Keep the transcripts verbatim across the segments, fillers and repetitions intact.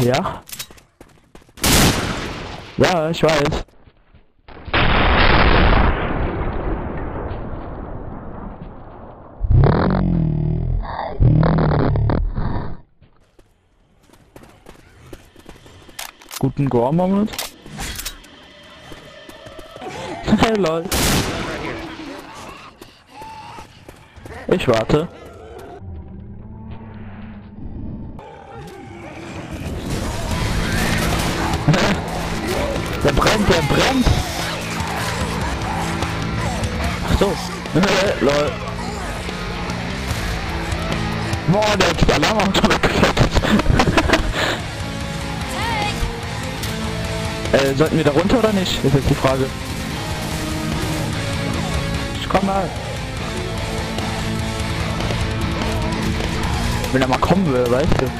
Ja. Ja, ich weiß. Guten Gore-Moment. Hey lol. Ich warte. Der brennt, der brennt. Ach so. Lol. Boah, der hat die Alarmauto weggefettet. Äh, sollten wir da runter oder nicht? Ist jetzt die Frage. Ich komm mal. Wenn er mal kommen will, weißt du.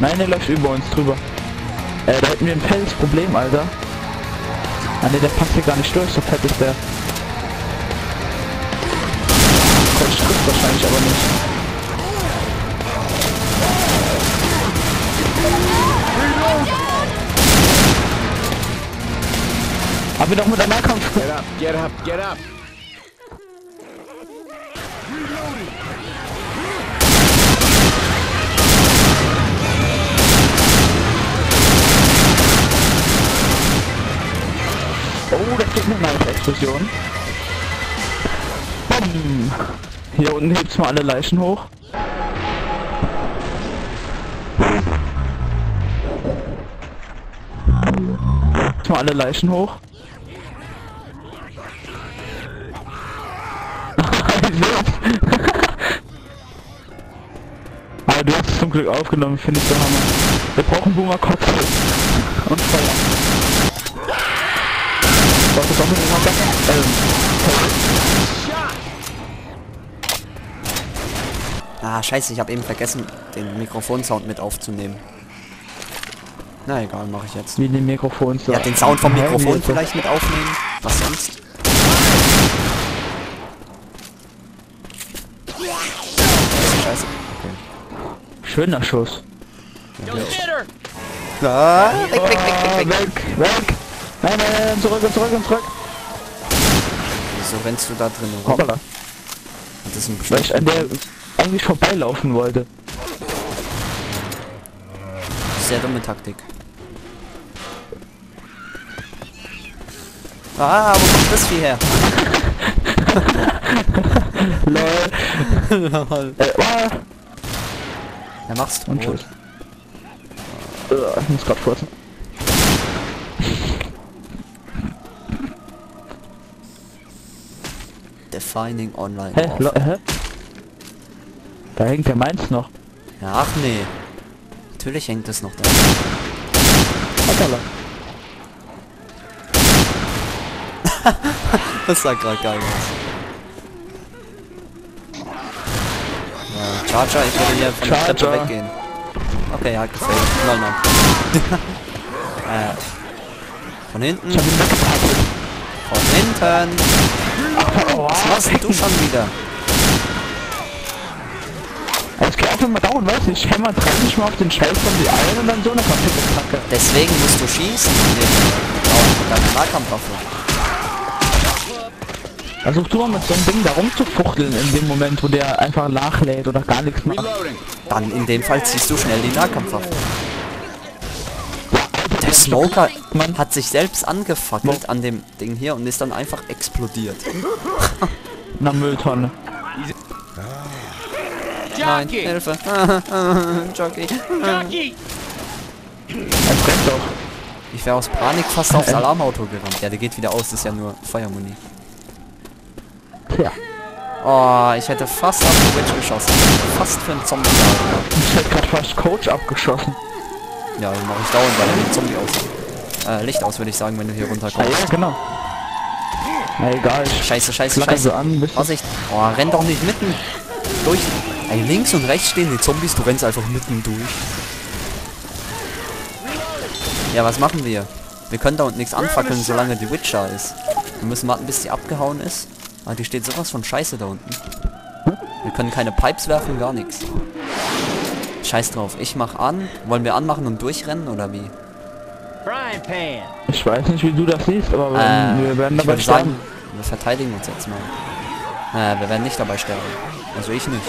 Nein, der läuft über uns drüber. Äh, da hätten wir ein fettes Problem, Alter. Ah ne, der passt hier gar nicht durch, so fett ist der. Der trifft wahrscheinlich aber nicht. Hab ihn doch mit einer Kampf. Get up, get up, get up. Oh, das gibt mir eine nice Explosion. Bom. Hier unten hebt's mal alle Leichen hoch. Hebt's mal alle Leichen hoch. Aber du hast es zum Glück aufgenommen, finde ich so hammer. Wir brauchen Boomer Cocktail und Feuer. Du hast es auch mit dem Hacker? Ähm, ah, scheiße, ich habe eben vergessen, den Mikrofonsound mit aufzunehmen. Na egal, mache ich jetzt. Wie den Mikrofonsound? Ja, den Sound vom Mikrofon ja, vielleicht mit aufnehmen. Was sonst? Schöner Schuss. Ja, ja. Ah, weg, weg, weg, weg, weg, weg, weg. Nein, nein, nein, zurück und zurück und zurück. Wieso rennst du da drin rum? Hoppala. Das ist ein Weil ich an der eigentlich vorbeilaufen wollte. Sehr dumme Taktik. Ah, wo kommt das Vieh her? Lol. äh, ah. Er macht's und tschüss. Ich muss gerade furzen. Defining online. Hä? Hä? Da hängt der meins noch. Ja, ach nee. Natürlich hängt das noch da. Das sah gerade geil aus. Charger, ich würde hier von der Treppe weggehen. Okay, er hat gefällt. Nein, nein. äh, von hinten. Ich hab ihn weggepartet. Von hinten. Oh, was machst du schon wieder? Es geht einfach mal down, weißt du? Ich hämmer dreißig mal auf den Scheiß von die Eier und dann so eine Kampfkacke. Deswegen musst du schießen. Mit deiner Nahkampfwaffe. Versuch du mal mit so einem Ding da rumzufuchteln in dem Moment, wo der einfach nachlädt oder gar nichts macht. Dann in dem Fall ziehst du schnell die Nahkampfwaffe. Der Smoker hat sich selbst angefackelt an dem Ding hier und ist dann einfach explodiert. Na Mülltonne. Nein, Hilfe. Jockey. Jockey. Er brennt doch. Ich wäre aus Panik fast aufs Alarmauto gerannt. Ja, der geht wieder aus, das ist ja nur Feuermuni. Ja. Oh, ich hätte fast auf die Witch geschossen. Fast für einen Zombie. Ich hätte gerade fast Coach abgeschossen. Ja, dann mache ich dauernd, weil er den Zombie aus. Äh, Licht aus, würde ich sagen, wenn du hier runterkommst. Ja, genau. Na egal. Scheiße, scheiße, scheiße. An, Vorsicht. Oh, renn doch nicht mitten durch. Ey, links und rechts stehen die Zombies, du rennst einfach mitten durch. Ja, was machen wir? Wir können da unten nichts anfackeln, solange die Witch da ist. Wir müssen warten, bis sie abgehauen ist. Ah, die steht sowas von Scheiße da unten. Wir können keine Pipes werfen, gar nichts. Scheiß drauf, ich mach an. Wollen wir anmachen und durchrennen oder wie? Ich weiß nicht, wie du das siehst, aber äh, wir werden dabei sterben. Sagen, wir verteidigen uns jetzt mal. Äh, wir werden nicht dabei sterben. Also ich nicht.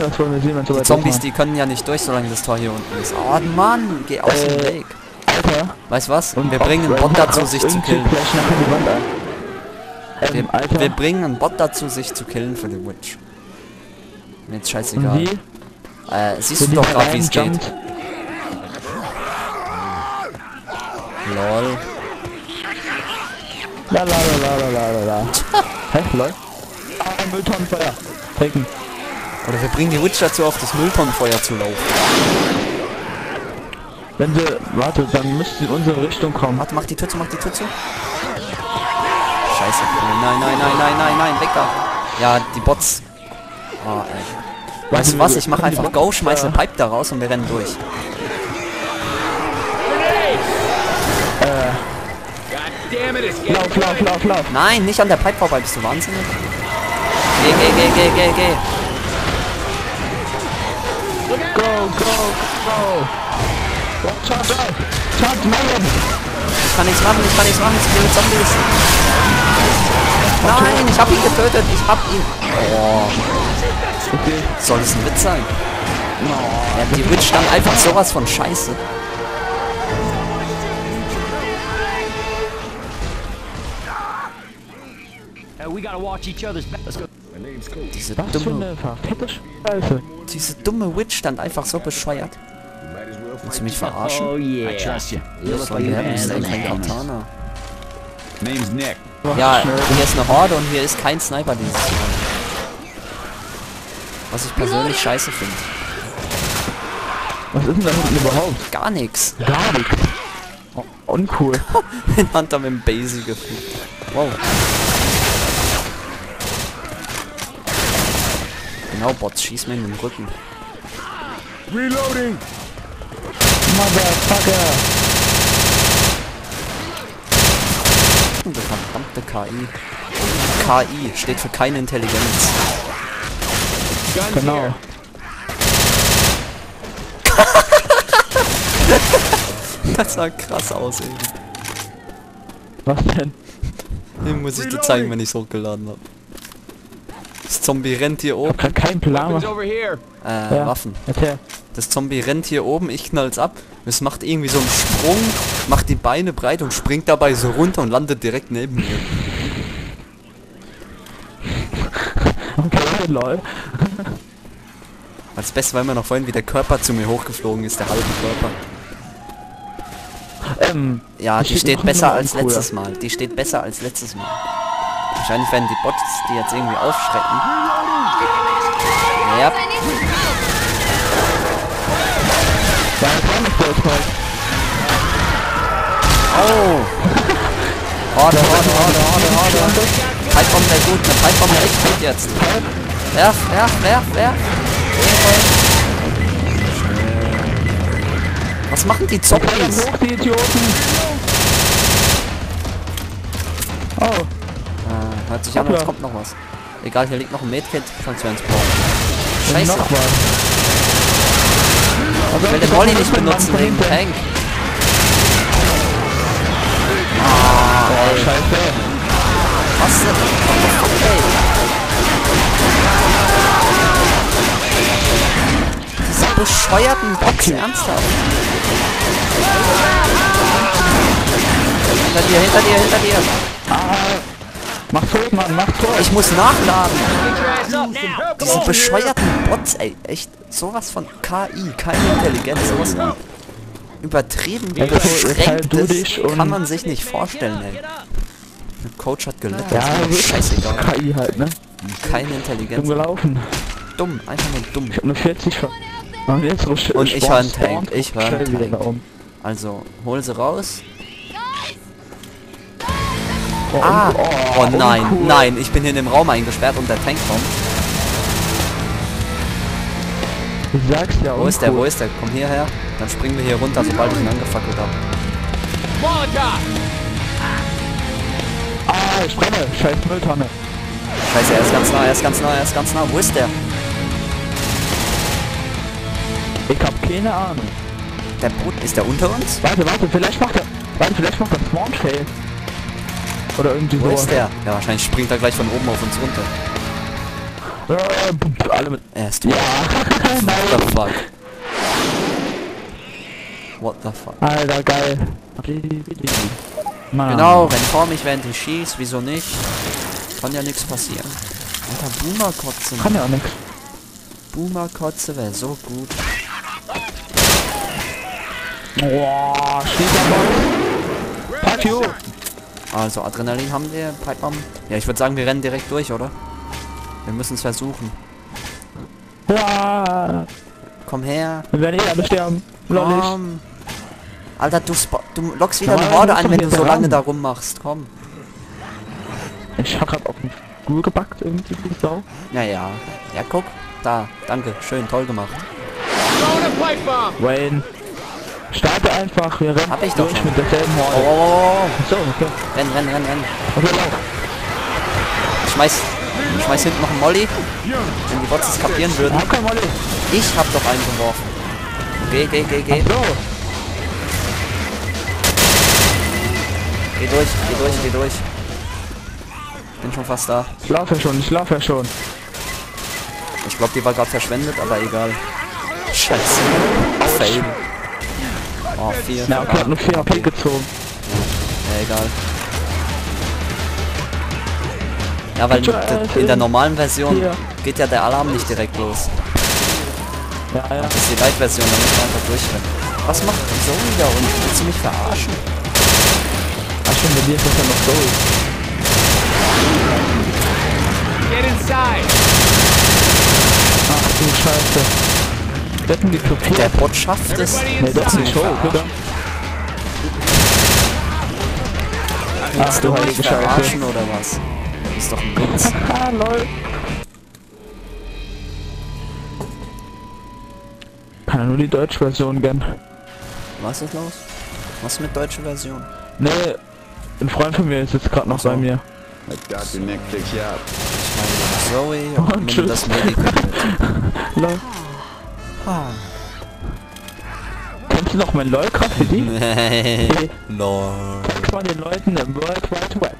Das wollen wir sehen, wenn so die Zombies, die können ja nicht durch, solange das Tor hier unten ist. Oh Mann, geh aus äh, dem Weg. Alter. Weißt was? Und wir bringen einen Bot dazu, sich zu killen. Wir, wir bringen einen Bot dazu, sich zu killen für die Witch. Mir jetzt scheißegal. Äh, siehst du doch gerade, wie es geht. Lol. La la la la la la. Hä? Lol? Ah, Mülltonnenfeuer. Taken. Oder wir bringen die Witch dazu, auf das Mülltonnenfeuer zu laufen. Wenn wir... Warte, dann müssten sie in unsere Richtung kommen. Warte, mach die Tür zu, mach die Tür zu. Scheiße. Nein, nein, nein, nein, nein, nein, weg da. Ja, die Bots. Oh, ey. Weißt du was? Ich mach einfach Go, schmeiß eine Pipe da raus und wir rennen durch. Lauf, lauf, lauf, lauf. Nein, nicht an der Pipe vorbei, bist du wahnsinnig? Geh, geh, geh, geh, geh, geh. Go, go, go. Charge up. Charge Melon. Ich kann nichts machen, ich kann nichts machen, ich bin mit Zombies. Nein, ich hab ihn getötet, ich hab ihn. Oh. Okay. Soll es ein Witz sein? No. Ja, die Witch stand einfach sowas von scheiße. Diese dumme, diese dumme Witch stand einfach so bescheuert. Willst du mich verarschen? Oh yeah. Das war der Katana. Ja, hier ist eine Horde und hier ist kein Sniper dieses Mal. Was ich persönlich scheiße finde. Was ist denn da hinten überhaupt? Gar nichts. Gar nichts. Oh, uncool. Den Hunter mit dem Basie gefliegt. Wow. Genau, Bots, schieß mir in den Rücken. Reloading! Motherfucker! Und verdammte K I. K I steht für keine Intelligenz. Genau. Das sah krass aus eben. Was denn? Den muss ich dir zeigen, wenn ich es hochgeladen habe. Das Zombie rennt hier oben. Ich hab keinen Plan. Äh, ja. Waffen. Okay. Das Zombie rennt hier oben, ich knall's ab. Es macht irgendwie so einen Sprung, macht die Beine breit und springt dabei so runter und landet direkt neben mir. Okay, lol. Als Beste war immer noch vorhin, wie der Körper zu mir hochgeflogen ist, der halbe Körper. Ähm, ja, die steht besser als letztes Mal. Die steht besser als letztes Mal. Wahrscheinlich werden die Bots, die jetzt irgendwie aufschrecken. Ja. Oh! Horde, Horde, Horde, Horde, Horde. Pipebomben wäre gut, eine Pipebomben wäre echt gut jetzt. Werf, werf, werf, werf. Was machen die Zombies? Die Idioten. Oh. Hört sich an, jetzt kommt noch was. Egal, hier liegt noch ein Medkit, falls wir eins brauchen. Scheiße. Ich will den Molly nicht benutzen wegen Tank. Ah, ey. Was denn? Okay. Diese bescheuerten Boxen, ernsthaft. Hinter dir, hinter dir, hinter dir. Ah. Mach tot, Mann, mach tot! Ich muss nachladen! Diese bescheuerten Bots, ey, echt, sowas von K I, keine Intelligenz, sowas von übertrieben, wie beschränktes kann man sich nicht vorstellen, ey. Der Coach hat gelitten, ja, das ist scheißegal. K I halt, ne? Keine Intelligenz. Dumm gelaufen. Dumm, einfach nur dumm. Ich hab nur vierzig ver... Und ich höre einen Tank, ich höre einen Tank. Also, hol sie raus. Oh, ah. oh, oh, oh nein, uncool. Nein, ich bin hier in dem Raum eingesperrt und der Tank kommt. Ich sag's ja, wo ist der, wo ist der? Komm hierher, dann springen wir hier runter, sobald ich ihn angefackelt habe. Ah, ich brenne, scheiß Mülltonne. Scheiße, er ist ganz nah, er ist ganz nah, er ist ganz nah. Wo ist der? Ich hab keine Ahnung. Der Brut ist da unter uns? Warte, warte, vielleicht macht er. Warte, vielleicht macht er Spawn-Fail. Oder irgendwie so. Wo ist der? Ja, wahrscheinlich springt er gleich von oben auf uns runter. Äh, alle mit. Erst. Ja. What the fuck? What the fuck? Alter, geil. Man. Genau, wenn vor mich, während ich schieß, wieso nicht? Kann ja nichts passieren. Alter, Boomer-Kotze. Kann ja auch nichts. Boomer-Kotze wäre so gut. Boah, steht da Patio. Also, Adrenalin haben wir, Pipebomben. Ja, ich würde sagen, wir rennen direkt durch, oder? Wir müssen es versuchen. Boah. Komm her. Wir werden eh alle sterben. Komm. Alter, du, du lockst wieder eine Horde an, wenn du so lange da rummachst. Komm. Ich hab grad auf den Stuhl gebackt, irgendwie die Sau. Naja. Ja, guck. Da. Danke. Schön. Toll gemacht. Wayne. Starte einfach. Wir rennen. Hab ich doch durch schon. Mit derselben Horde. Oh. So, okay. Renn, renn, renn, renn. Okay, lauf. Schmeiß. Ich schmeiß hinten noch einen Molly. Wenn die Bots es kapieren würden. Ich hab keinen Molly. Ich hab doch einen geworfen. Geh, geh, geh, geh. Ach so. Geh durch, geh durch, geh durch. Bin schon fast da. Ich laufe schon, ich laufe schon. Ich glaube, die war gerade verschwendet, aber egal. Scheiße. Fail. Oh, vier. Na, okay, hat nur vier H P gezogen. Ja, egal. Ja, weil in der normalen Version geht ja der Alarm nicht direkt los. Ja, ja. Das ist die Light-Version, da muss man einfach durchrennen. Was macht so wieder unten? Willst du mich verarschen? Ach schon, bei dir ist das ja noch so. Get inside! Ach du Scheiße. Wir hätten die Kopie. Der Bot schafft es. Nee, das ist nicht so, oder? Willst du mich verarschen oder was? Das ist doch ein Witz. Haha, lol. Kann ja nur die deutsche Version gern. Was ist los? Was mit deutscher Version? Nee, ein Freund von mir ist jetzt gerade noch so. Bei mir. Ich meine, Zoe und oh, das Medkit. Lol. Ah. Kennst du noch mein LOL-Kraft für die? Nee. LOL. Sag mal den Leuten im World Wide Web.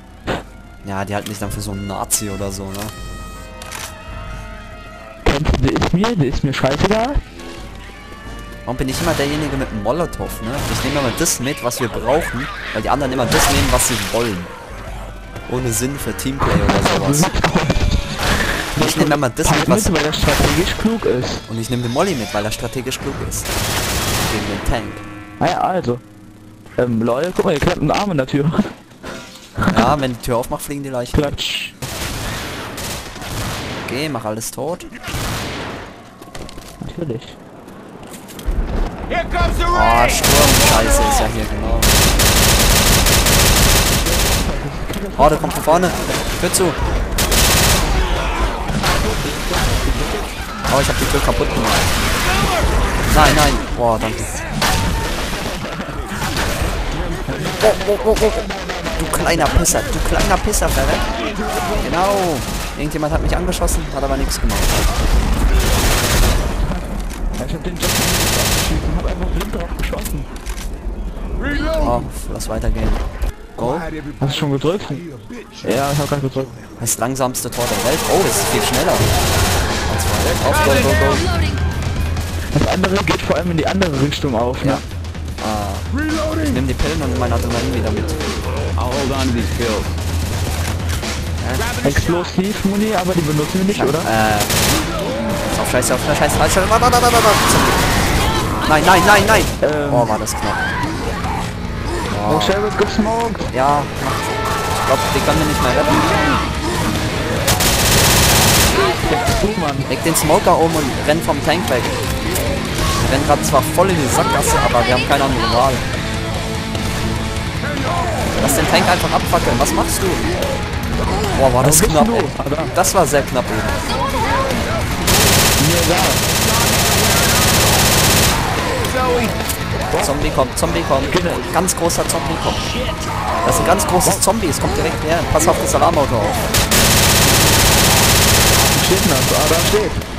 Ja, die halten mich dann für so einen Nazi oder so, ne? Kennst du, der ist mir, der ist mir scheißegal. Warum bin ich immer derjenige mit dem Molotow, ne? Ich nehme immer das mit, was wir brauchen, weil die anderen immer das nehmen, was sie wollen. Ohne Sinn für Teamplay oder sowas. Ich nehme immer das mit, was... weil er strategisch klug ist. Und ich nehme den Molly mit, weil er strategisch klug ist. Gegen den Tank. Naja, also. Ähm, Leute, guck mal, ihr klappt einen Arm in der Tür. Ja, wenn die Tür aufmacht, fliegen die Leichen. Klatsch. Okay, mach alles tot. Natürlich. Ah, oh, Sturm, scheiße, ist ja hier, genau. Oh, der kommt von vorne. Hör zu. Oh, ich hab die Tür kaputt gemacht. Nein, nein. Boah, danke. Oh, oh, oh, oh. Du kleiner Pisser, du kleiner Pisser, verreckt. Genau. Irgendjemand hat mich angeschossen, hat aber nichts gemacht. Ich hab den Jockey geschossen, ich hab einfach blind drauf geschossen. Oh, lass weitergehen. Go. Hast du schon gedrückt? Ja, ich hab grad gedrückt. Das langsamste Tor der Welt. Oh, das ist viel schneller. Auf, go, go, go. Das andere geht vor allem in die andere Richtung auf, ne? Ja. Uh, ich nehm die Pillen und mein Adrenalin wieder mit. Ja. Explosiv-Muni, aber die benutzen wir nicht, ja, oder? Äh. Auf Scheiße, auf Scheiße, auf Scheiße. Nein, nein, nein, nein. Ähm oh, war das knapp. Oh, oh Sheriff gesmoked. Ja, ich glaube, die kann mir nicht mehr retten. Leg den Smoker um und renn vom Tank weg. Wir rennen gerade zwar voll in die Sackgasse, aber wir haben keine andere Wahl. Lass den Tank einfach abfackeln. Was machst du? Boah, war das knapp, ey. Das war sehr knapp eben. Zombie kommt, Zombie kommt. Ganz großer Zombie kommt. Das ist ein ganz großes Zombie, es kommt direkt her. Pass auf das Alarmauto auf. Steht das, ah, da steht.